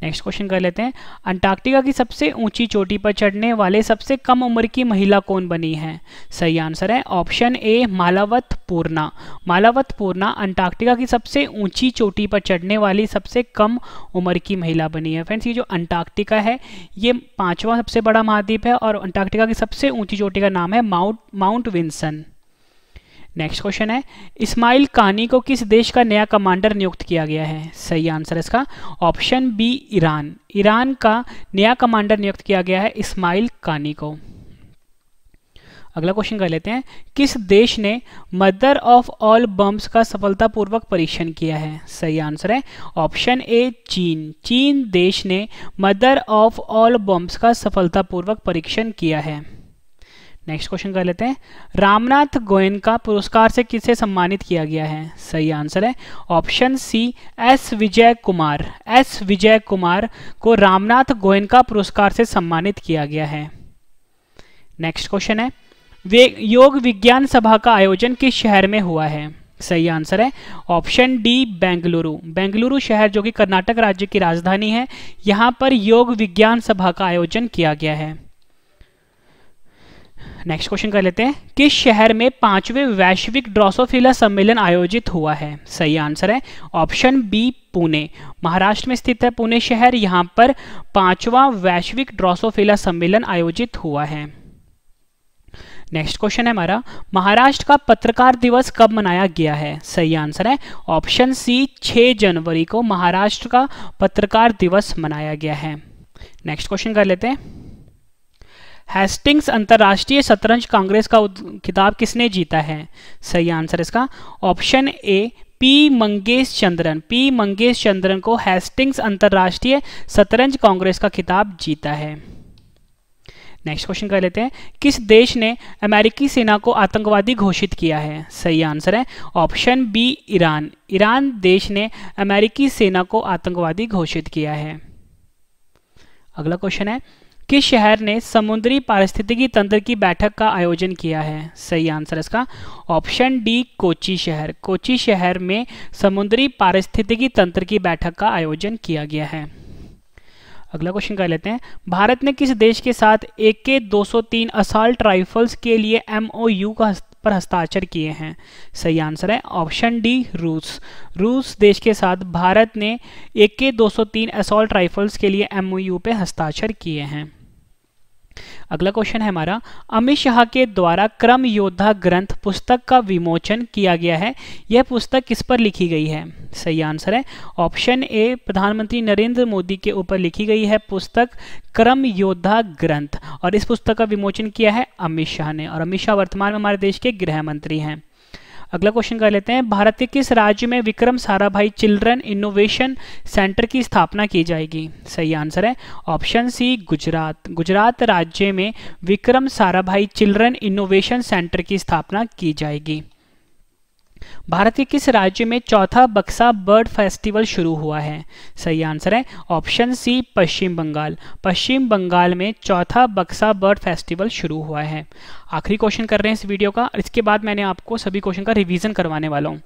नेक्स्ट क्वेश्चन कर लेते हैं। अंटार्कटिका की सबसे ऊंची चोटी पर चढ़ने वाले सबसे कम उम्र की महिला कौन बनी है? सही आंसर है ऑप्शन ए मालावत पूर्णा। मालावत पूर्णा अंटार्कटिका की सबसे ऊंची चोटी पर चढ़ने वाली सबसे कम उम्र की महिला बनी है। फ्रेंड्स ये जो अंटार्कटिका है ये पांचवा सबसे बड़ा महाद्वीप है, और अंटार्कटिका की सबसे ऊंची चोटी का नाम है mount mount Wilson. Next question है, इस्माइल कानी को किस देश का नया कमांडर नियुक्त किया गया है? सही आंसर इसका ऑप्शन बी ईरान। ईरान का नया कमांडर नियुक्त किया गया है इस्माइल कानी को। अगला क्वेश्चन कर लेते हैं। किस देश ने मदर ऑफ ऑल बम्स का सफलतापूर्वक परीक्षण किया है? सही आंसर है ऑप्शन ए चीन। चीन देश ने मदर ऑफ ऑल बम्स का सफलतापूर्वक परीक्षण किया है। नेक्स्ट क्वेश्चन कर लेते हैं। रामनाथ गोयनका पुरस्कार से किसे सम्मानित किया गया है? सही आंसर है option C S Vijay Kumar. S Vijay Kumar को रामनाथ गोयनका पुरस्कार से सम्मानित किया गया है। नेक्स्ट क्वेश्चन है, वे योग विज्ञान सभा का आयोजन किस शहर में हुआ है? सही आंसर है ऑप्शन डी बेंगलुरु। बेंगलुरु शहर जो कि कर्नाटक राज्य की राजधानी है, यहाँ पर योग विज्ञान सभा का आयोजन किया गया है। नेक्स्ट क्वेश्चन कर लेते हैं, किस शहर में पांचवें वैश्विक ड्रोसोफिला सम्मेलन आयोजित हुआ है? सही आंसर है ऑप्शन बी पुणे। महाराष्ट्र में स्थित है पुणे शहर, यहाँ पर पांचवा वैश्विक ड्रोसोफिला सम्मेलन आयोजित हुआ है। नेक्स्ट क्वेश्चन है हमारा, महाराष्ट्र का पत्रकार दिवस कब मनाया गया है? सही आंसर है ऑप्शन सी छह जनवरी को महाराष्ट्र का पत्रकार दिवस मनाया गया है। नेक्स्ट क्वेश्चन कर लेते हैं, हेस्टिंग्स अंतर्राष्ट्रीय शतरंज कांग्रेस का खिताब किसने जीता है? सही आंसर इसका option A P Mangesh Chandran. P Mangesh Chandran को हेस्टिंग्स अंतर्राष्ट्रीय शतरंज कांग्रेस का खिताब जीता है। नेक्स्ट क्वेश्चन कर लेते हैं, किस देश ने अमेरिकी सेना को आतंकवादी घोषित किया है? सही आंसर है ऑप्शन बी ईरान। ईरान देश ने अमेरिकी सेना को आतंकवादी घोषित किया है। अगला क्वेश्चन है, किस शहर ने समुद्री पारिस्थितिकी तंत्र की बैठक का आयोजन किया है? सही आंसर इसका ऑप्शन डी कोची शहर। कोची शहर में समुद्री पारिस्थितिकी तंत्र की बैठक का आयोजन किया गया है। अगला क्वेश्चन कर लेते हैं, भारत ने किस देश के साथ ए के दो सौ तीन असॉल्ट राइफल्स के लिए एम ओ यू का पर हस्ताक्षर किए हैं? सही आंसर है ऑप्शन डी रूस। रूस देश के साथ भारत ने ए के दो सौ तीन असॉल्ट राइफल्स के लिए एम ओ यू पे हस्ताक्षर किए हैं। अगला क्वेश्चन है हमारा, अमित शाह के द्वारा क्रम योद्धा ग्रंथ पुस्तक का विमोचन किया गया है, यह पुस्तक किस पर लिखी गई है? सही आंसर है ऑप्शन ए प्रधानमंत्री नरेंद्र मोदी के ऊपर लिखी गई है पुस्तक क्रम योद्धा ग्रंथ, और इस पुस्तक का विमोचन किया है अमित शाह ने, और अमित शाह वर्तमान में हमारे देश के गृह मंत्री हैं। अगला क्वेश्चन कर लेते हैं, भारत के किस राज्य में Vikram Sarabhai children innovation centre की स्थापना की जाएगी? सही आंसर है ऑप्शन सी गुजरात। गुजरात राज्य में Vikram Sarabhai children innovation centre की स्थापना की जाएगी। भारत के किस राज्य में चौथा बक्सा बर्ड फेस्टिवल शुरू हुआ है? सही आंसर है ऑप्शन सी पश्चिम बंगाल। पश्चिम बंगाल में चौथा बक्सा बर्ड फेस्टिवल शुरू हुआ है। आखिरी क्वेश्चन कर रहे हैं इस वीडियो का, इसके बाद मैंने आपको सभी क्वेश्चन का रिवीजन करवाने वाला हूँ।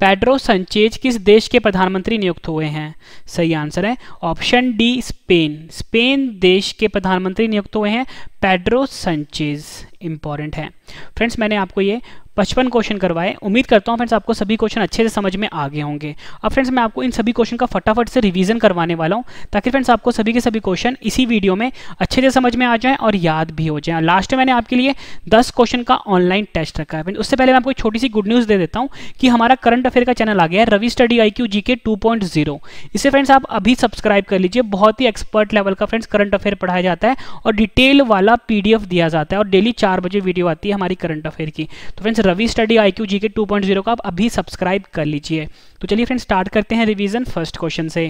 पेड्रो संचेज किस देश के प्रधानमंत्री नियुक्त हुए हैं? सही आंसर है ऑप्शन डी स्पेन। स्पेन देश के प्रधानमंत्री नियुक्त हुए हैं पेड्रो संचेज। इंपॉर्टेंट है फ्रेंड्स, मैंने आपको ये पचपन क्वेश्चन करवाए। उम्मीद करता हूँ फ्रेंड्स आपको सभी क्वेश्चन अच्छे से समझ में आ गए होंगे। अब फ्रेंड्स मैं आपको इन सभी क्वेश्चन का फटाफट से रिवीजन करवाने वाला हूँ, ताकि फ्रेंड्स आपको सभी के सभी क्वेश्चन इसी वीडियो में अच्छे से समझ में आ जाएं और याद भी हो जाएं। लास्ट में मैंने आपके लिए दस क्वेश्चन का ऑनलाइन टेस्ट रखा है फ्रेंड्स। उससे पहले मैं आपको छोटी सी गुड न्यूज़ दे देता हूँ कि हमारा करंट अफेयर का चैनल आ गया है Ravi study I Q G K two point zero. इसे फ्रेंड्स आप अभी सब्सक्राइब कर लीजिए। बहुत ही एक्सपर्ट लेवल का फ्रेंड्स करंट अफेयर पढ़ाया जाता है और डिटेल वाला पी डी एफ दिया जाता है, और डेली चार बजे वीडियो आती है हमारी करंट अफेयर की। तो friends Ravi study I Q G K two point zero का आप अभी सब्सक्राइब कर लीजिए। तो चलिए फ्रेंड्स स्टार्ट करते हैं रिवीजन फर्स्ट क्वेश्चन से।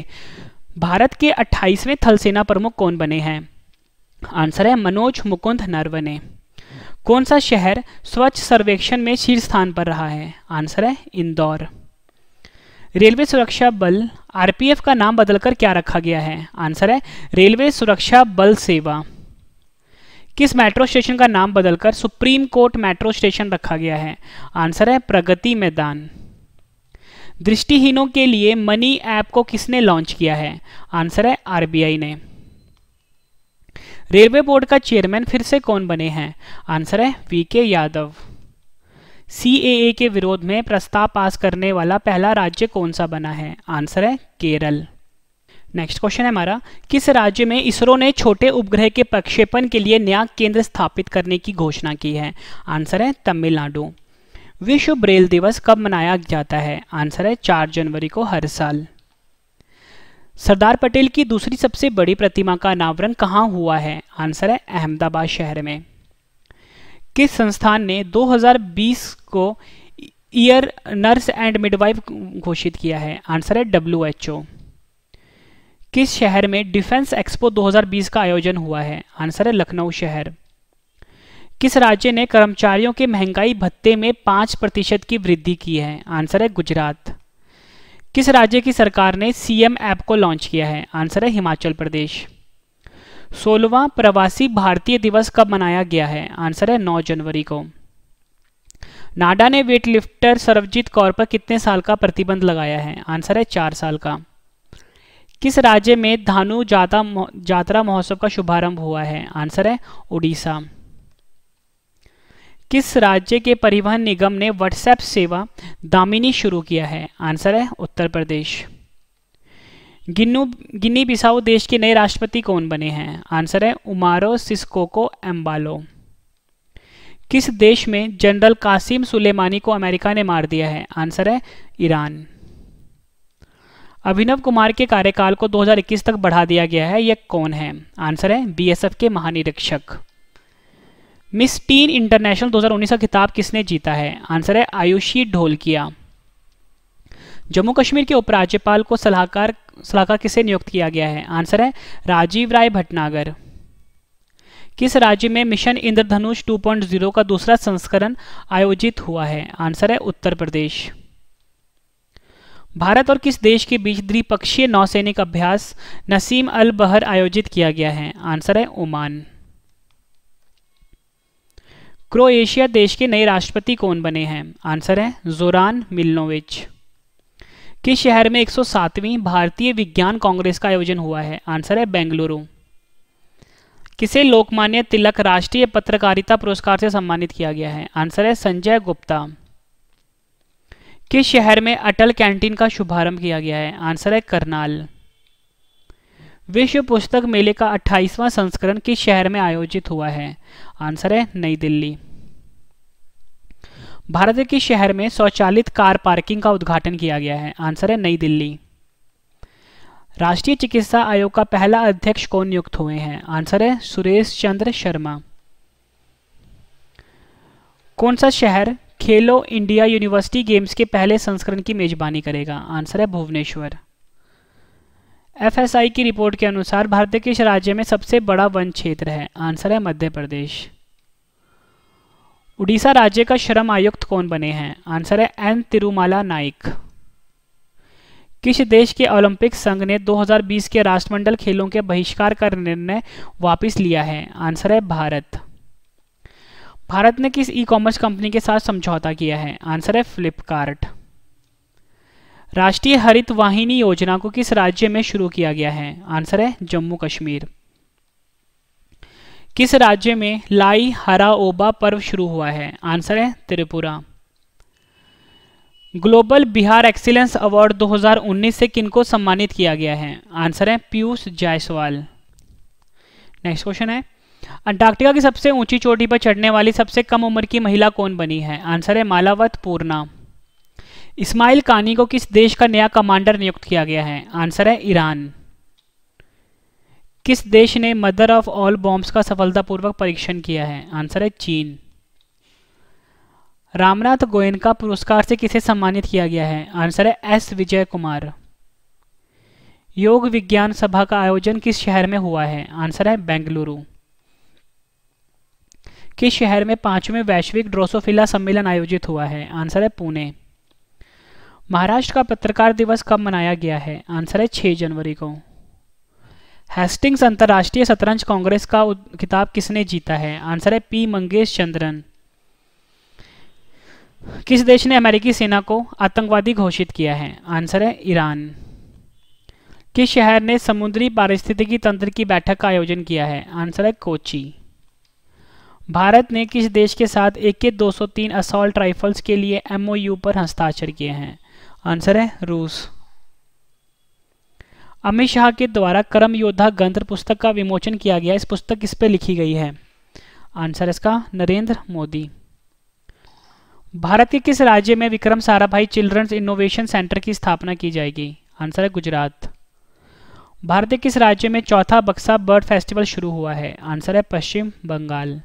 भारत के अट्ठाईसवें थल सेना प्रमुख कौन बने हैं? आंसर है मनोज मुकुंद नरवणे। कौन सा शहर स्वच्छ सर्वेक्षण में शीर्ष स्थान पर रहा है? आंसर है इंदौर। रेलवे सुरक्षा बल आर पी एफ का नाम बदलकर क्या रखा गया है? आंसर है रेलवे सुरक्षा बल सेवा। किस मेट्रो स्टेशन का नाम बदलकर सुप्रीम कोर्ट मेट्रो स्टेशन रखा गया है? आंसर है प्रगति मैदान। दृष्टिहीनों के लिए मनी ऐप को किसने लॉन्च किया है? आंसर है आर बी आई ने। रेलवे बोर्ड का चेयरमैन फिर से कौन बने हैं? आंसर है वी के यादव। सी ए ए के विरोध में प्रस्ताव पास करने वाला पहला राज्य कौन सा बना है? आंसर है केरल। नेक्स्ट क्वेश्चन है हमारा, किस राज्य में इसरो ने छोटे उपग्रह के प्रक्षेपण के लिए नया केंद्र स्थापित करने की घोषणा की है? आंसर है तमिलनाडु। विश्व ब्रेल दिवस कब मनाया जाता है? आंसर है चार जनवरी को हर साल। सरदार पटेल की दूसरी सबसे बड़ी प्रतिमा का अनावरण कहाँ हुआ है? आंसर है अहमदाबाद शहर में। किस संस्थान ने दो हज़ार बीस को ईयर नर्स एंड मिडवाइफ घोषित किया है? आंसर है डब्ल्यू एच ओ। किस शहर में डिफेंस एक्सपो दो हज़ार बीस का आयोजन हुआ है? आंसर है लखनऊ शहर। किस राज्य ने कर्मचारियों के महंगाई भत्ते में पाँच प्रतिशत की वृद्धि की है? आंसर है गुजरात। किस राज्य की सरकार ने सी एम ऐप को लॉन्च किया है? आंसर है हिमाचल प्रदेश। सोलहवां प्रवासी भारतीय दिवस कब मनाया गया है? आंसर है नौ जनवरी को। नाडा ने वेटलिफ्टर सरबजीत कौर पर कितने साल का प्रतिबंध लगाया है? आंसर है चार साल का। किस राज्य में धानु जाता जात्रा महोत्सव का शुभारंभ हुआ है? आंसर है उड़ीसा। किस राज्य के परिवहन निगम ने व्हाट्सएप सेवा दामिनी शुरू किया है? आंसर है उत्तर प्रदेश। गिन्नू गिनी बिसाऊ देश के नए राष्ट्रपति कौन बने हैं? आंसर है उमारो सिस्कोको एम्बालो। किस देश में जनरल कासिम सुलेमानी को अमेरिका ने मार दिया है? आंसर है ईरान। अभिनव कुमार के कार्यकाल को दो हज़ार इक्कीस तक बढ़ा दिया गया है, यह कौन है? आंसर है बीएसएफ के महानिरीक्षक। मिस टीन इंटरनेशनल दो हज़ार उन्नीस का खिताब किसने जीता है? आंसर है आयुषी ढोलकिया। जम्मू कश्मीर के उपराज्यपाल को सलाहकार सलाहकार किसे नियुक्त किया गया है? आंसर है राजीव राय भटनागर। किस राज्य में mission Indradhanush two point zero का दूसरा संस्करण आयोजित हुआ है? आंसर है उत्तर प्रदेश। भारत और किस देश के बीच द्विपक्षीय नौसैनिक अभ्यास नसीम अल बहर आयोजित किया गया है? आंसर है ओमान। क्रोएशिया देश के नए राष्ट्रपति कौन बने हैं? आंसर है जोरान मिलोनोविच। किस शहर में एक सौ सातवीं भारतीय विज्ञान कांग्रेस का आयोजन हुआ है? आंसर है बेंगलुरु। किसे लोकमान्य तिलक राष्ट्रीय पत्रकारिता पुरस्कार से सम्मानित किया गया है? आंसर है संजय गुप्ता। किस शहर में अटल कैंटीन का शुभारंभ किया गया है? आंसर है करनाल। विश्व पुस्तक मेले का अट्ठाईसवां संस्करण किस शहर में आयोजित हुआ है? आंसर है नई दिल्ली। भारत के किस शहर में स्वचालित कार पार्किंग का उद्घाटन किया गया है? आंसर है नई दिल्ली। राष्ट्रीय चिकित्सा आयोग का पहला अध्यक्ष कौन नियुक्त हुए हैं? आंसर है सुरेश चंद्र शर्मा। कौन सा शहर खेलो इंडिया यूनिवर्सिटी गेम्स के पहले संस्करण की मेजबानी करेगा? आंसर है भुवनेश्वर। एफएसआई की रिपोर्ट के अनुसार भारत के किस राज्य में सबसे बड़ा वन क्षेत्र है? आंसर है मध्य प्रदेश। उड़ीसा राज्य का श्रम आयुक्त कौन बने हैं? आंसर है एन तिरुमाला नायक। किस देश के ओलंपिक संघ ने दो हज़ार बीस के राष्ट्रमंडल खेलों के बहिष्कार का निर्णय वापस लिया है? आंसर है भारत। भारत ने किस ई कॉमर्स कंपनी के साथ समझौता किया है? आंसर है फ्लिपकार्ट। राष्ट्रीय हरित वाहिनी योजना को किस राज्य में शुरू किया गया है? आंसर है जम्मू कश्मीर। किस राज्य में लाई हराओबा पर्व शुरू हुआ है? आंसर है Tripura. Global Bihar excellence award दो हज़ार उन्नीस से किनको सम्मानित किया गया है? आंसर है पीयूष जायसवाल। नेक्स्ट क्वेश्चन है, अंटार्कटिका की सबसे ऊंची चोटी पर चढ़ने वाली सबसे कम उम्र की महिला कौन बनी है? आंसर है मालावत पूर्णा। इस्माइल कानी को किस देश का नया कमांडर नियुक्त किया गया है? आंसर है ईरान। किस देश ने मदर ऑफ ऑल बॉम्ब्स का सफलतापूर्वक परीक्षण किया है? आंसर है चीन। रामनाथ गोयनका पुरस्कार से किसे सम्मानित किया गया है? आंसर है एस विजय कुमार। योग विज्ञान सभा का आयोजन किस शहर में हुआ है? आंसर है बेंगलुरु। किस शहर में पांचवें वैश्विक ड्रोसोफिला सम्मेलन आयोजित हुआ है? आंसर है पुणे। महाराष्ट्र का पत्रकार दिवस कब मनाया गया है? आंसर है छह जनवरी को। हेस्टिंग्स अंतर्राष्ट्रीय शतरंज कांग्रेस का खिताब किसने जीता है? आंसर है पी मंगेश चंद्रन। किस देश ने अमेरिकी सेना को आतंकवादी घोषित किया है? आंसर है ईरान। किस शहर ने समुद्री पारिस्थितिकी तंत्र की बैठक का आयोजन किया है? आंसर है कोची। भारत ने किस देश के साथ ए के दो सौ तीन असॉल्ट राइफल्स के लिए एमओयू पर हस्ताक्षर किए हैं? आंसर है रूस। अमित शाह के द्वारा कर्म योद्धा ग्रंथ पुस्तक का विमोचन किया गया, इस पुस्तक किस पे लिखी गई है? आंसर इसका नरेंद्र मोदी। भारत के किस राज्य में Vikram Sarabhai children's innovation centre की स्थापना की जाएगी? आंसर है गुजरात। भारत के किस राज्य में चौथा बक्सा बर्ड फेस्टिवल शुरू हुआ है? आंसर है पश्चिम बंगाल।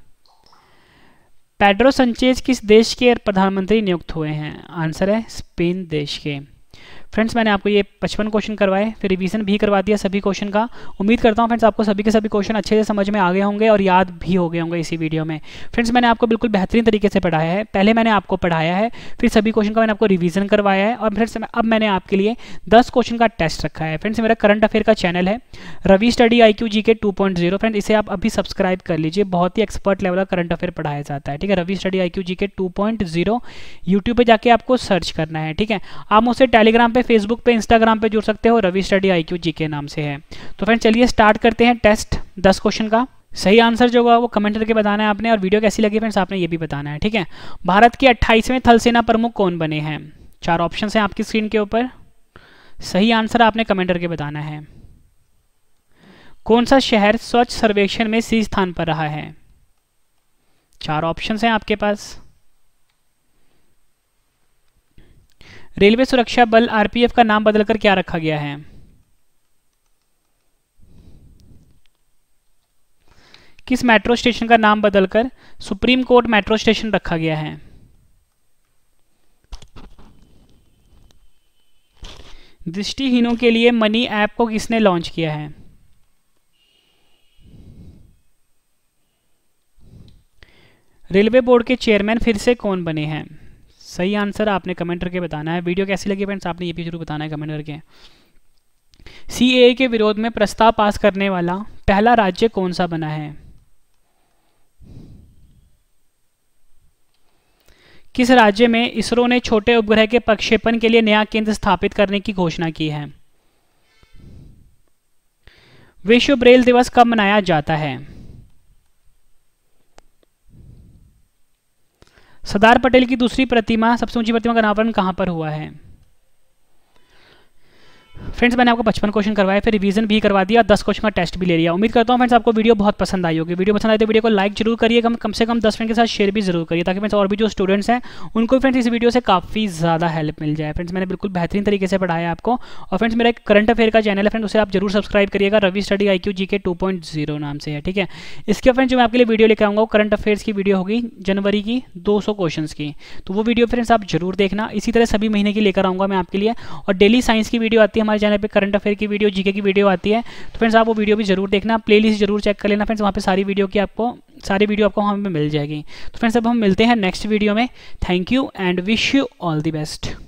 पेड्रो संचेज किस देश के प्रधानमंत्री नियुक्त हुए हैं? आंसर है स्पेन देश के। फ्रेंड्स, मैंने आपको ये पचपन क्वेश्चन करवाए, फिर रिवीजन भी करवा दिया सभी क्वेश्चन का। उम्मीद करता हूँ फ्रेंड्स आपको सभी के सभी क्वेश्चन अच्छे से समझ में आ गए होंगे और याद भी हो गए होंगे इसी वीडियो में। फ्रेंड्स, मैंने आपको बिल्कुल बेहतरीन तरीके से पढ़ाया है। पहले मैंने आपको पढ़ाया है, फिर सभी क्वेश्चन का मैंने आपको रिवीजन करवाया है, और फ्रेंड्स अब मैंने आपके लिए दस क्वेश्चन का टेस्ट रखा है। फ्रेंड्स, मेरा करंट अफेयर का चैनल है Ravi study I Q G K two point zero. Friends, इसे आप अभी सब्सक्राइब कर लीजिए, बहुत ही एक्सपर्ट लेवल का करंट अफेयर पढ़ाया जाता है। ठीक है, Ravi study I Q G K two point zero. YouTube पर जाके आपको सर्च करना है। ठीक है, आप मुझसे टेलीग्राम पे, फेसबुक पे, इंस्टाग्राम पे जुड़ सकते हो, Ravi study I Q G K नाम से है। तो फ्रेंड्स, चलिए स्टार्ट करते हैं टेस्ट दस क्वेश्चन का। सही आंसर जो होगा वो कमेंट करके बताना है आपने, और वीडियो कैसी लगी फ्रेंड्स आपने ये भी बताना है, ठीक है। भारत के अट्ठाईसवें थल सेना प्रमुख कौन बने हैं? चार ऑप्शन हैं आपकी स्क्रीन के ऊपर, सही आंसर आपने कमेंट करके बताना है। कौन सा शहर स्वच्छ सर्वेक्षण में शीर्ष स्थान पर रहा है? चार ऑप्शन हैं आपके पास। रेलवे सुरक्षा बल आरपीएफ का नाम बदलकर क्या रखा गया है? किस मेट्रो स्टेशन का नाम बदलकर सुप्रीम कोर्ट मेट्रो स्टेशन रखा गया है? दृष्टिहीनों के लिए मनी ऐप को किसने लॉन्च किया है? रेलवे बोर्ड के चेयरमैन फिर से कौन बने हैं? सही आंसर आपने कमेंट करके बताना है। वीडियो कैसी लगी फ्रेंड्स आपने ये भी जरूर बताना है कमेंट करके। सीएए के विरोध में प्रस्ताव पास करने वाला पहला राज्य कौन सा बना है? किस राज्य में इसरो ने छोटे उपग्रह के प्रक्षेपण के लिए नया केंद्र स्थापित करने की घोषणा की है? विश्व ब्रेल दिवस कब मनाया जाता है? सरदार पटेल की दूसरी प्रतिमा, सबसे ऊंची प्रतिमा का अनावरण कहां पर हुआ है? फ्रेंड्स मैंने आपको पचपन क्वेश्चन करवाया, फिर रिवीजन भी करवा दिया, दस क्वेश्चन का टेस्ट भी ले लिया। उम्मीद करता हूँ फ्रेंड्स आपको वीडियो बहुत पसंद आई होगी। वीडियो पसंद आए तो वीडियो को लाइक जरूर करिए, कम कम से कम दस फ्रेंड के साथ शेयर भी जरूर करिए, ताकि फ्रेंड्स और भी जो स्टूडेंट्स हैं उनको फ्रेंड्स इस वीडियो से काफ़ी ज़्यादा हेल्प मिल जाए। फ्रेंड्स मैंने बिल्कुल बेहतरीन तरीके से पढ़ाया आपको। और फ्रेंड्स मेरा एक करंट अफेयर का चैनल है फ्रेंड्स, उसे आप जरूर सब्सक्राइब करिएगा, Ravi study I Q G K two point zero नाम से है, ठीक है। इसके फ्रेंड्स जो मैं आपके लिए वीडियो लेकर आऊँगा वो करंट अफेयर्स की वीडियो होगी, जनवरी की दो सौ क्वेश्चन की, तो वो वीडियो फ्रेंड्स आप जरूर देखना। इसी तरह सभी महीने की लेकर आऊँगा मैं आपके लिए, और डेली साइंस की वीडियो आती है हमारे चैनल पे, करंट अफेयर की वीडियो, जीके की वीडियो आती है, तो फ्रेंड्स आप वो वीडियो भी जरूर देखना, प्लेलिस्ट जरूर चेक कर लेना फ्रेंड्स, वहाँ पे सारी वीडियो की आपको सारी वीडियो आपको वहाँ पे मिल जाएगी। तो फ्रेंड्स अब हम मिलते हैं नेक्स्ट वीडियो में, thank you and wish you all the best.